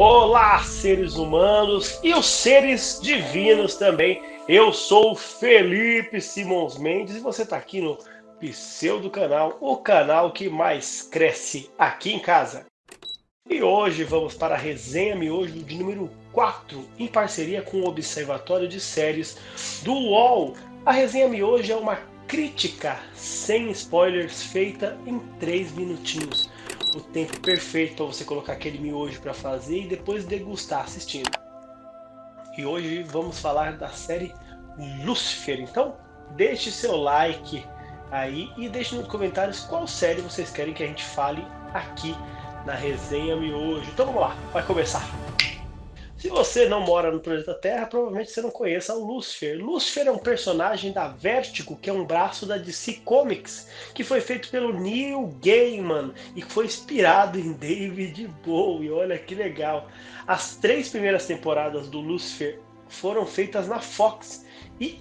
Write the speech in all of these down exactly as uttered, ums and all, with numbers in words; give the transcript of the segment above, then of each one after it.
Olá, seres humanos e os seres divinos também. Eu sou o Felipe Simons Mendes e você está aqui no Pseudo Canal, o canal que mais cresce aqui em casa. E hoje vamos para a Resenha Miojo de número quatro, em parceria com o Observatório de Séries do U O L. A Resenha Miojo é uma crítica sem spoilers feita em três minutinhos. O tempo perfeito para você colocar aquele miojo para fazer e depois degustar assistindo. E hoje vamos falar da série Lucifer. Então deixe seu like aí e deixe nos comentários qual série vocês querem que a gente fale aqui na Resenha Miojo. Então vamos lá, vai começar. Se você não mora no planeta Terra, provavelmente você não conheça o Lucifer. Lucifer é um personagem da Vertigo, que é um braço da D C Comics, que foi feito pelo Neil Gaiman e foi inspirado em David Bowie. Olha que legal! As três primeiras temporadas do Lucifer foram feitas na Fox e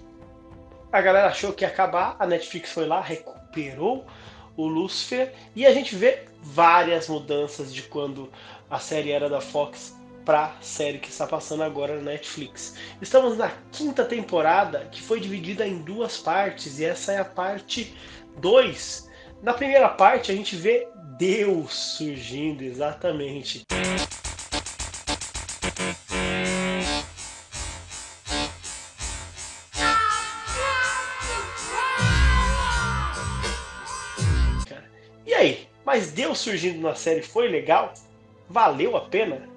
a galera achou que ia acabar. A Netflix foi lá, recuperou o Lucifer e a gente vê várias mudanças de quando a série era da Fox para a série que está passando agora na Netflix. Estamos na quinta temporada, que foi dividida em duas partes, e essa é a parte dois. Na primeira parte a gente vê Deus surgindo, exatamente. E aí, mas Deus surgindo na série foi legal? Valeu a pena?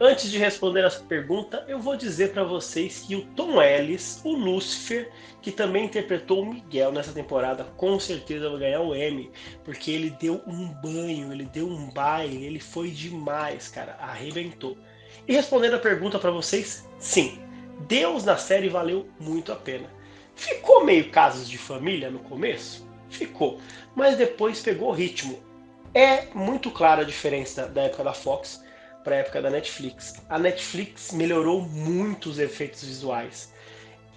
Antes de responder essa pergunta, eu vou dizer para vocês que o Tom Ellis, o Lucifer, que também interpretou o Miguel nessa temporada, com certeza vai ganhar o Emmy, porque ele deu um banho, ele deu um baile, ele foi demais, cara, arrebentou. E respondendo a pergunta para vocês, sim, Deus na série valeu muito a pena. Ficou meio Casos de Família no começo? Ficou, mas depois pegou ritmo. É muito clara a diferença da época da Fox para a época da Netflix. A Netflix melhorou muito os efeitos visuais.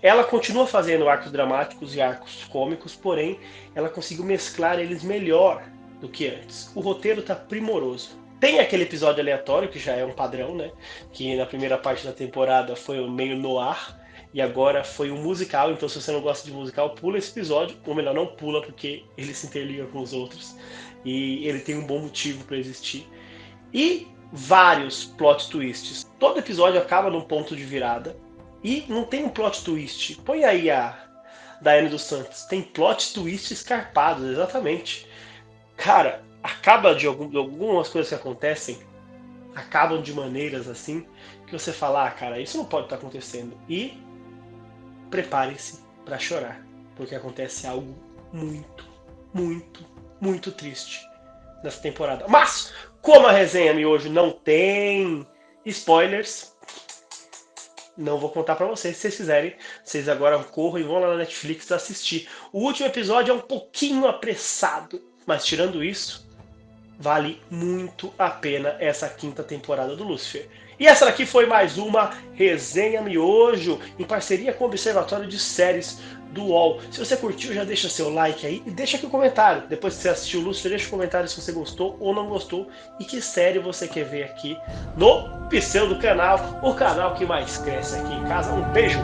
Ela continua fazendo arcos dramáticos e arcos cômicos, porém ela conseguiu mesclar eles melhor do que antes. O roteiro tá primoroso. Tem aquele episódio aleatório, que já é um padrão, né? Que na primeira parte da temporada foi um meio noir, e agora foi um musical, então se você não gosta de musical, pula esse episódio, ou melhor, não pula, porque ele se interliga com os outros, e ele tem um bom motivo para existir. E vários plot twists. Todo episódio acaba num ponto de virada e não tem um plot twist. Põe aí a Daiane dos Santos. Tem plot twists escarpados, exatamente. Cara, acaba de algum, algumas coisas que acontecem, acabam de maneiras assim, que você fala, ah, cara, isso não pode estar acontecendo. E prepare-se para chorar, porque acontece algo muito, muito, muito triste nessa temporada. Mas, como a Resenha Miojo não tem spoilers, não vou contar pra vocês. Se vocês quiserem, vocês agora corram e vão lá na Netflix assistir. O último episódio é um pouquinho apressado, mas tirando isso, vale muito a pena essa quinta temporada do Lucifer. E essa daqui foi mais uma Resenha Miojo, em parceria com o Observatório de Séries do U O L. Se você curtiu, já deixa seu like aí e deixa aqui um comentário. Depois que você assistiu o Lucifer, deixa um comentário se você gostou ou não gostou e que série você quer ver aqui no Pseudo Canal, o canal que mais cresce aqui em casa. Um beijo!